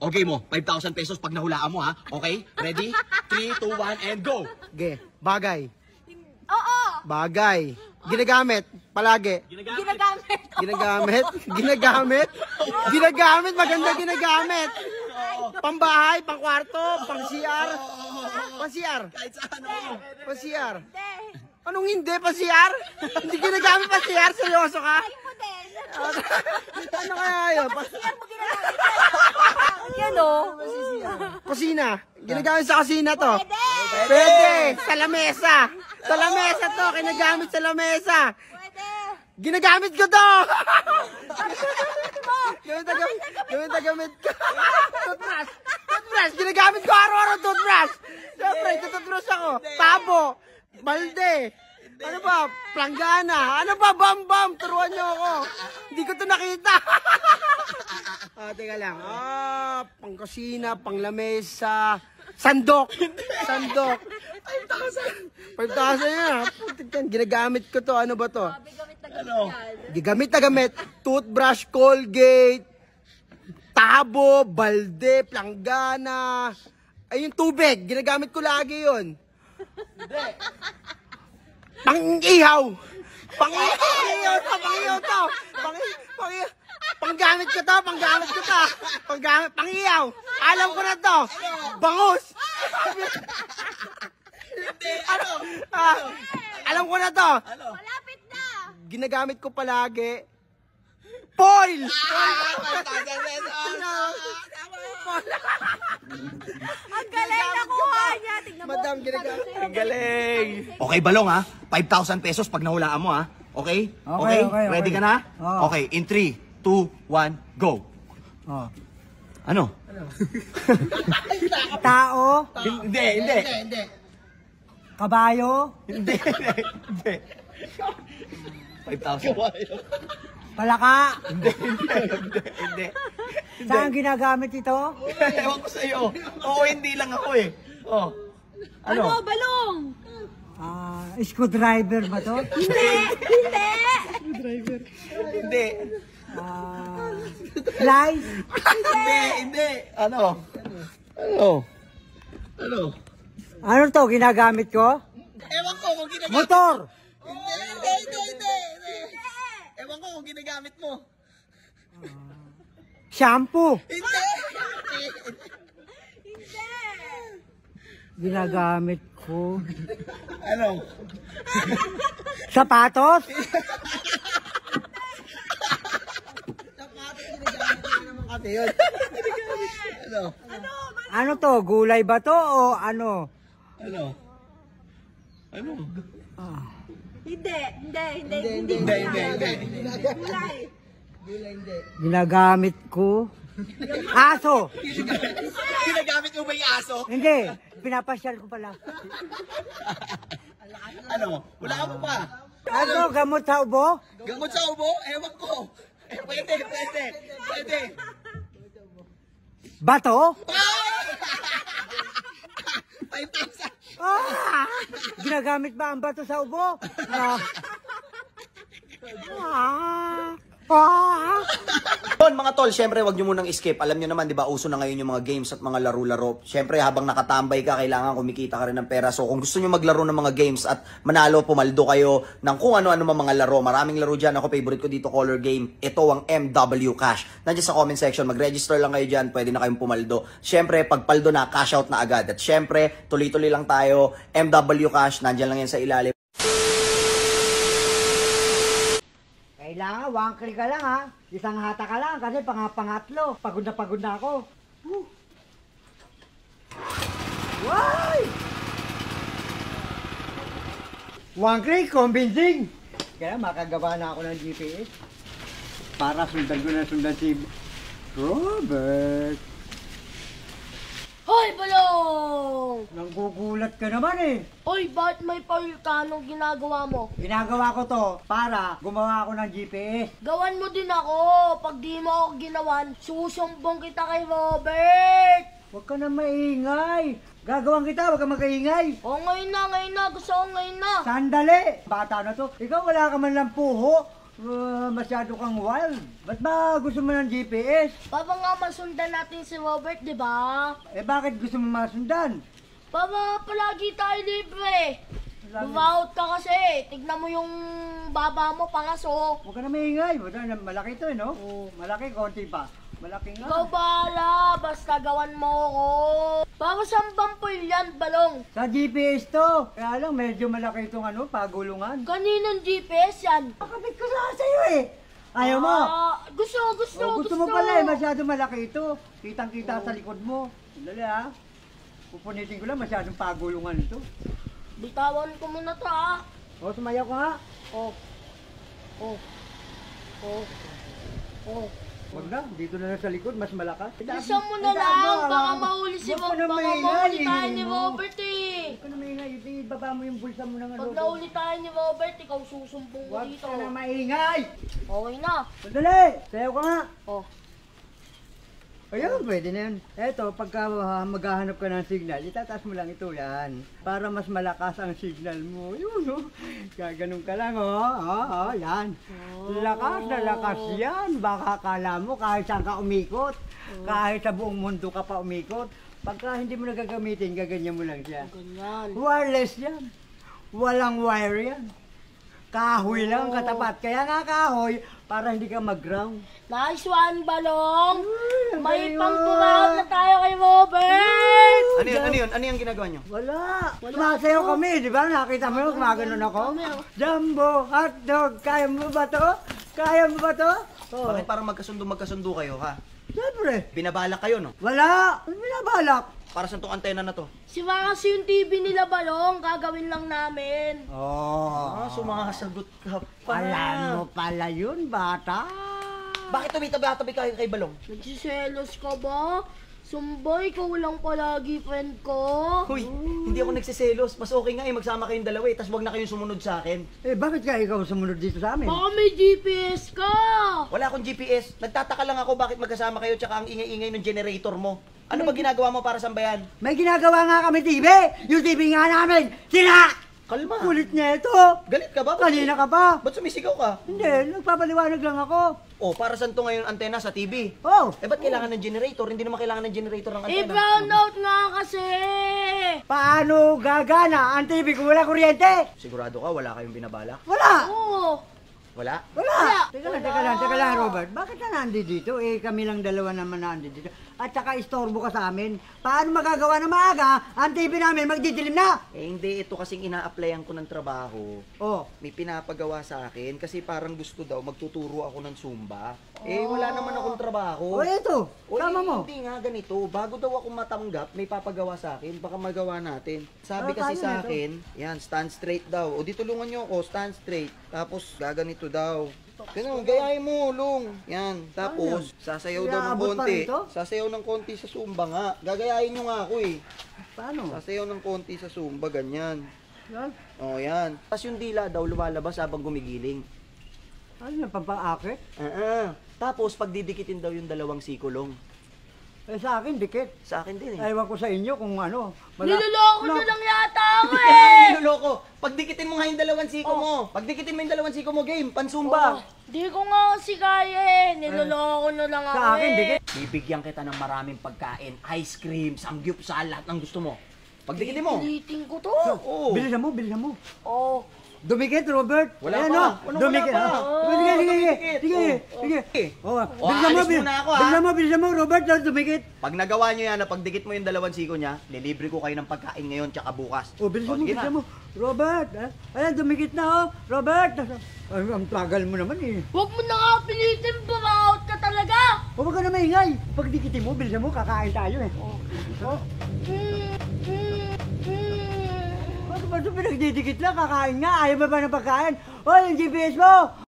Okay mo, 5,000 pesos pag nahulaan mo ha. Okay? Ready? 3, 2, 1, and go! Okay. Bagay. Oo! Bagay. Ginagamit. Palagi. Ginagamit. Ginagamit. Ginagamit. Ginagamit. Maganda ginagamit. Pambahay, pang kwarto, pang CR. Pang CR. Kahit saan. Pang CR. Anong hindi? Pang CR? Hindi ginagamit pang CR? Seryoso ka? Ano kaya yun? Pang CR mo ginagamit. Yan o. Kusina. Ginagamit sa kusina to. Pwede. Sa lamesa. Sa lamesa to. Ginagamit sa lamesa. Pwede. Ginagamit ko to. Gamit ko. Toothbrush. Toothbrush. Ginagamit ko araw-araw toothbrush. Siyempre, tututbrush ako. Tabo. Balde. Ano ba? Planggana. Ano ba? Bam-bam. Turuan niyo ako. Hindi ko to nakita. Oh, teka lang. Ah, pangkusina, panglamesa, sandok. Sandok. 5,000. 5,000 yan. Putik yan. Ginagamit ko to. Ano ba to? Gigamit na gamit. Toothbrush, Colgate, tabo, balde, planggana. Ay, yung tubig. Ginagamit ko lagi yun. Hindi. Pang-ihaw. Pang-ihaw to. Pang-ihaw to. Pang-ihaw. Panggamit ko to, panggamit ko to. Panggamit, pangiyaw. Alam ko na to. Bangus. Alam ko na to. Malapit na. Ginagamit ko palagi. Foil. Ang galing nakuha niya. Madam, ginagamit. Ang galing. Okay, Balong ha. 5,000 pesos pag nahulaan mo ha. Okay? Okay? Ready ka na? Okay, in 3. 2, 1, go. Oh. Ano? Tao? Hindi. Kabayo? Hindi. 5,000. Palaka? Hindi. Saan ginagamit ito? Ewan ko sa'yo. Oo, hindi lang ako eh. Oh. Ano? Ano, Balong? Screwdriver ba to? Hindi. Screwdriver. Hindi. Lies? Hindi. Ano? Ano to? Ginagamit ko? Ewan ko kung ginagamit. Motor! Hindi. Ewan ko kung ginagamit mo. Shampoo? Hindi. Ginagamit ko? Ano? Sapatos? Ano to? Gulay ba to o ano? Ano? Hindi. Gulay hindi. Ginagamit ko. Aso! Ginagamit mo ba yung aso? Hindi. Pinapasyal ko pala. Ano? Wala ka pa. Ano? Gamot sa ubo? Gamot sa ubo? Ewan ko. Pwede. Bato? 5,000. Ah! Ginagamit ba ang bato sa ubo? Yun mga tol, syempre wag nyo munang skip. Alam nyo naman, di ba, uso na ngayon yung mga games at mga laro-laro. Syempre habang nakatambay ka, kailangan kumikita ka rin ng pera. So kung gusto nyo maglaro ng mga games at manalo, pumaldo kayo ng kung ano-ano mga laro. Maraming laro dyan. Ako, favorite ko dito, color game. Ito ang MW Cash. Nandiyan sa comment section, mag-register lang kayo dyan. Pwede na kayong pumaldo. Syempre, pagpaldo na, cash out na agad. At syempre, tuloy-tuloy lang tayo. MW Cash, nandiyan lang yan sa ilalim. Kailangan, one click ka lang ha. Isang hata ka lang kasi pangatlo. Pagod na ako. Woo! Why? One click, convincing. Kaya makagawa na ako ng GPS. Para sundan ko na sundan si Robert. Hoy, Balong! Nanggugulat ka naman eh. Hoy, ba't may foil ka? Anong ginagawa mo? Ginagawa ko to para gumawa ako ng GPS. Gawan mo din ako. Pag di mo ako ginawan, susumbong kita kay Robert. Huwag ka na maingay. Gagawan kita, huwag ka magkaingay. O, ngayon na. Gusto ko ngayon na. Sandali. Bata na to. Ikaw wala ka man lang puho. Masyado kang wild. Ba't ba gusto mo ng GPS? Papa nga masundan natin si Robert, di ba? Eh bakit gusto mo masundan? Papa, palagi tayo libre. Bumaot ka kasi. Tignan mo yung baba mo, pangasok. Huwag ka na maingay. Malaki ito eh, no? Oo. Malaki, konti pa. Malaki nga. Ikaw bahala. Basta gawan mo ako. Baka saan bampol yan, Balong? Sa GPS to. Kaya lang, medyo malaki itong ano, pagulungan. Kaninong GPS yan? Nakabit ko na sa'yo eh. Ayaw mo? Gusto mo pala eh. Masyado malaki ito. Kitang-kita sa likod mo. Lali ha. Pupunitin ko lang, masyadong pagulungan ito. Bitawan ko muna to ah. O, sumayaw ko nga. Wag na, dito na lang sa likod, mas malakas. Gusto mo na lang, baka mahuli si Robert. Baka mahuli tayo ni Robert eh. Huwag ka na maingay, ibaba mo yung bulsa mo na nga. Pag nahuli tayo ni Robert, ikaw susumbong ko dito. Huwag ka na maingay. Okay na. Sandali, sayaw ka nga. O. Ayun, pwede na yun. Eto, pagka maghahanap ka ng signal, itataas mo lang ito yan. Para mas malakas ang signal mo. Yun, no? Gaganong ka lang, oh. Oo, yan. Lakas na lakas yan. Baka akala mo kahit saan ka umikot. Kahit sa buong mundo ka pa umikot. Pagka hindi mo nagagamitin, gaganyan mo lang siya. Ganyan. Wireless yan. Walang wire yan. Kahoy lang katapat. Kaya nga kahoy, para hindi ka mag-ground. Nice one, Balong! May pang-pumaot na tayo kay Robert! Ano yung ginagawa nyo? Wala! Tumasayaw kami, di ba? Nakita mo yun, kumaganoon ako. Jumbo, hotdog, kaya mo ba to? Kaya mo ba to? Bakit parang magkasundo kayo, ha? Siyempre! Binabalak kayo, no? Wala! Binabalak! Para saan itong antena na to? Sira kasi yung TV nila, Balong. Gagawin lang namin. Oo. Sumasagot ka pa. Alam mo pala yun, bata. Bakit tumitabi-tabi kayo kay Balong? Nagsiselos ka ba? Sumboy, ikaw lang palagi, friend ko. Uy, hindi ako nagsiselos. Mas okay nga eh, magsama kayong dalawa eh. Tas wag na kayong sumunod sa akin. Eh, bakit ka ikaw sumunod dito sa amin? Baka may GPS ka! Wala akong GPS. Nagtataka lang ako bakit magkasama kayo tsaka ang ingay-ingay ng generator mo. Ano ba ginagawa mo para sambayan? May ginagawa nga kami TV! Yung TV nga namin! Sila! Kalma! Kulit niya ito! Galit ka ba? Kanina ka ba? Ba't sumisigaw ka? Hindi, nagpapaliwanag lang ako. Oh, para saan to ngayon antena sa TV? Oh! Eh, ba't kailangan ng generator? Hindi naman kailangan ng generator ng antena. Eh, brownout nga kasi! Paano gagana ang TV kung wala kuryente? Sigurado ka, wala kayong binabala? Wala! Oo! Wala? Wala! Teka lang, Robert. Bakit na nandito dito? Eh, kami lang dalawa naman nandito dito. At saka istorbo ka sa amin. Paano magagawa na maaga? Ang TV namin magdidilim na! Eh, hindi. Ito kasing ina-applyan ko ng trabaho. Oh. May pinapagawa sa akin kasi parang gusto daw magtuturo ako ng Zumba. Oh. Eh, wala naman akong trabaho. Oh, ito! Tama mo! Hindi nga ganito. Bago daw ako matanggap, may papagawa sa akin. Baka magawa natin. Sabi kasi sa akin, yan, stand straight daw. O, di tulungan nyo ako, stand straight. Tapos, gaganito daw. Ganun, gayahin mo, Lung. Yan, tapos, sasayaw daw ng konti. Sasayaw ng konti sa Zumba nga. Gagayahin nyo nga ako eh. Paano? Sasayaw ng konti sa Zumba, ganyan. O, yan. Tapos yung dila daw lumalabas habang gumigiling. Ano na, pampang-akit? Tapos, pagdidikitin daw yung dalawang sikulong. Eh, sa akin, dikit. Sa akin din eh. Ayaw ko sa inyo kung ano. Niloloko nyo lang yata ako eh! Niloloko! Pagdikitin mo nga yung dalawang siko mo! Pagdikitin mo yung dalawang siko mo, game! Pansumba! Di ko nga si Kaya eh! Niloloko nyo lang ako eh! Sa akin, dikit! Bibigyan kita ng maraming pagkain, ice cream, samgyupsal, lahat ng gusto mo. Pagdikitin mo! Ilitin ko to! Oo! Bilisan mo, bilisan mo! Oo! Dumikit, Robert! Wala pa! Dumikit! Sige! Bilisan mo, Robert! Dumikit! Pag nagawa nyo yan, pag dikit mo yung dalawang siko niya, lilibre ko kayo ng pagkain ngayon tsaka bukas. O, bilisan mo! Robert! Ayan, dumikit na, oh! Robert! Ang tagal mo naman eh. Huwag mo na nga pilitin! Bumaot ka talaga! Huwag ka na maingay! Pag dikitin mo, bilisan mo, kakain tayo eh. Ba't pinagdidikit lang? Kakain nga! Ayaw ba ng pagkain? Hoy, yung GPS mo!